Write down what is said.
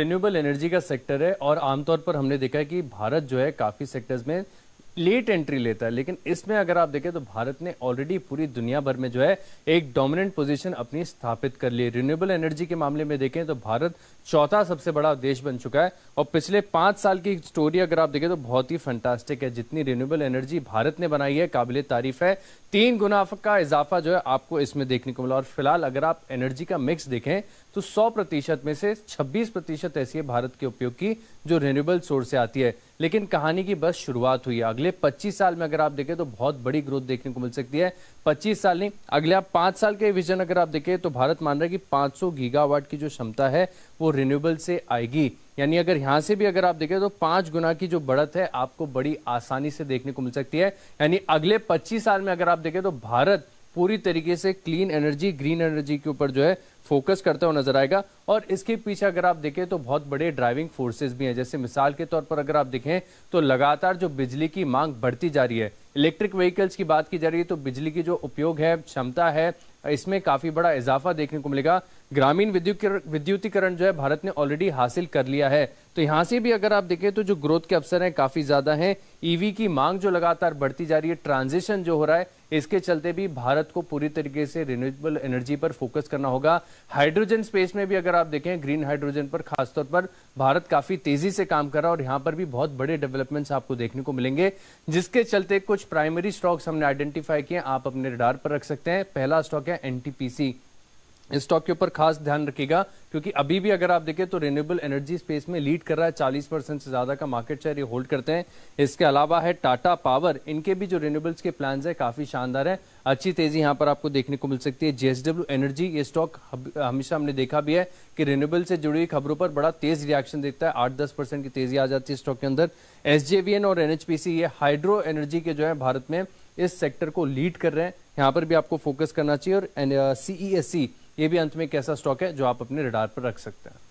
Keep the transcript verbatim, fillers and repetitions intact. Renewable energy का sector है और आमतौर पर हमने देखा है कि भारत जो है काफ़ी सेक्टर्स में लेट एंट्री लेता है, लेकिन इसमें अगर आप देखें तो भारत ने ऑलरेडी पूरी दुनिया भर में जो है एक डोमिनेंट पोजीशन अपनी स्थापित कर ली है। रिन्यूएबल एनर्जी के मामले में देखें तो भारत चौथा सबसे बड़ा देश बन चुका है और पिछले पाँच साल की स्टोरी अगर आप देखें तो बहुत ही फैंटास्टिक है। जितनी रिन्यूएबल एनर्जी भारत ने बनाई है काबिले तारीफ है, तीन गुना का इजाफा जो है आपको इसमें देखने को मिला। और फिलहाल अगर आप एनर्जी का मिक्स देखें तो सौ प्रतिशत में से छब्बीस प्रतिशत ऐसी है भारत के उपयोग की जो रिन्यूएबल सोर्स से आती है। लेकिन कहानी की बस शुरुआत हुई है। अगले पच्चीस साल में अगर आप देखें तो बहुत बड़ी ग्रोथ देखने को मिल सकती है। पच्चीस साल नहीं, अगले आप पाँच साल के विजन अगर आप देखें तो भारत मान रहा है कि पाँच सौ गीगावाट की जो क्षमता है वो रिन्यूएबल से आएगी। यानी अगर यहाँ से भी अगर आप देखें तो पाँच गुना की जो बढ़त है आपको बड़ी आसानी से देखने को मिल सकती है। यानी अगले पच्चीस साल में अगर आप देखें तो भारत पूरी तरीके से क्लीन एनर्जी ग्रीन एनर्जी के ऊपर जो है फोकस करता हुआ नजर आएगा। और इसके पीछे अगर आप देखें तो बहुत बड़े ड्राइविंग फोर्सेस भी हैं। जैसे मिसाल के तौर पर अगर आप देखें तो लगातार जो बिजली की मांग बढ़ती जा रही है, इलेक्ट्रिक व्हीकल्स की बात की जा रही है तो बिजली की जो उपयोग है क्षमता है इसमें काफ़ी बड़ा इजाफा देखने को मिलेगा। ग्रामीण विद्युत विद्युतीकरण जो है भारत ने ऑलरेडी हासिल कर लिया है। तो यहाँ से भी अगर आप देखें तो जो ग्रोथ के अवसर हैं काफ़ी ज़्यादा हैं। ईवी की मांग जो लगातार बढ़ती जा रही है, ट्रांजिशन जो हो रहा है, इसके चलते भी भारत को पूरी तरीके से रिन्यूएबल एनर्जी पर फोकस करना होगा। हाइड्रोजन स्पेस में भी अगर आप देखें ग्रीन हाइड्रोजन पर खासतौर पर भारत काफ़ी तेज़ी से काम कर रहा है और यहाँ पर भी बहुत बड़े डेवलपमेंट्स आपको देखने को मिलेंगे, जिसके चलते कुछ प्राइमरी स्टॉक्स हमने आइडेंटिफाई किए, आप अपने रडार पर रख सकते हैं। पहला स्टॉक है एन टी पी सी। इस स्टॉक के ऊपर खास ध्यान रखिएगा क्योंकि अभी भी अगर आप देखें तो रिन्यूएबल एनर्जी स्पेस में लीड कर रहा है, चालीस परसेंट से ज़्यादा का मार्केट शेयर ये होल्ड करते हैं। इसके अलावा है टाटा पावर, इनके भी जो रिन्यूएबल्स के प्लान्स हैं काफ़ी शानदार है, अच्छी तेज़ी यहाँ पर आपको देखने को मिल सकती है। जे एस डब्ल्यू एनर्जी, ये स्टॉक हमेशा हमने देखा भी है कि रिन्यूएबल से जुड़ी हुई खबरों पर बड़ा तेज़ रिएक्शन देखता है, आठ दस परसेंट की तेज़ी आ जाती है स्टॉक के अंदर। एस जे बी एन और एन एच पी सी ये हाइड्रो एनर्जी के जो है भारत में इस सेक्टर को लीड कर रहे हैं, यहाँ पर भी आपको फोकस करना चाहिए। और सी ई एस ई ये भी अंत में एक ऐसा स्टॉक है जो आप अपने रडार पर रख सकते हैं।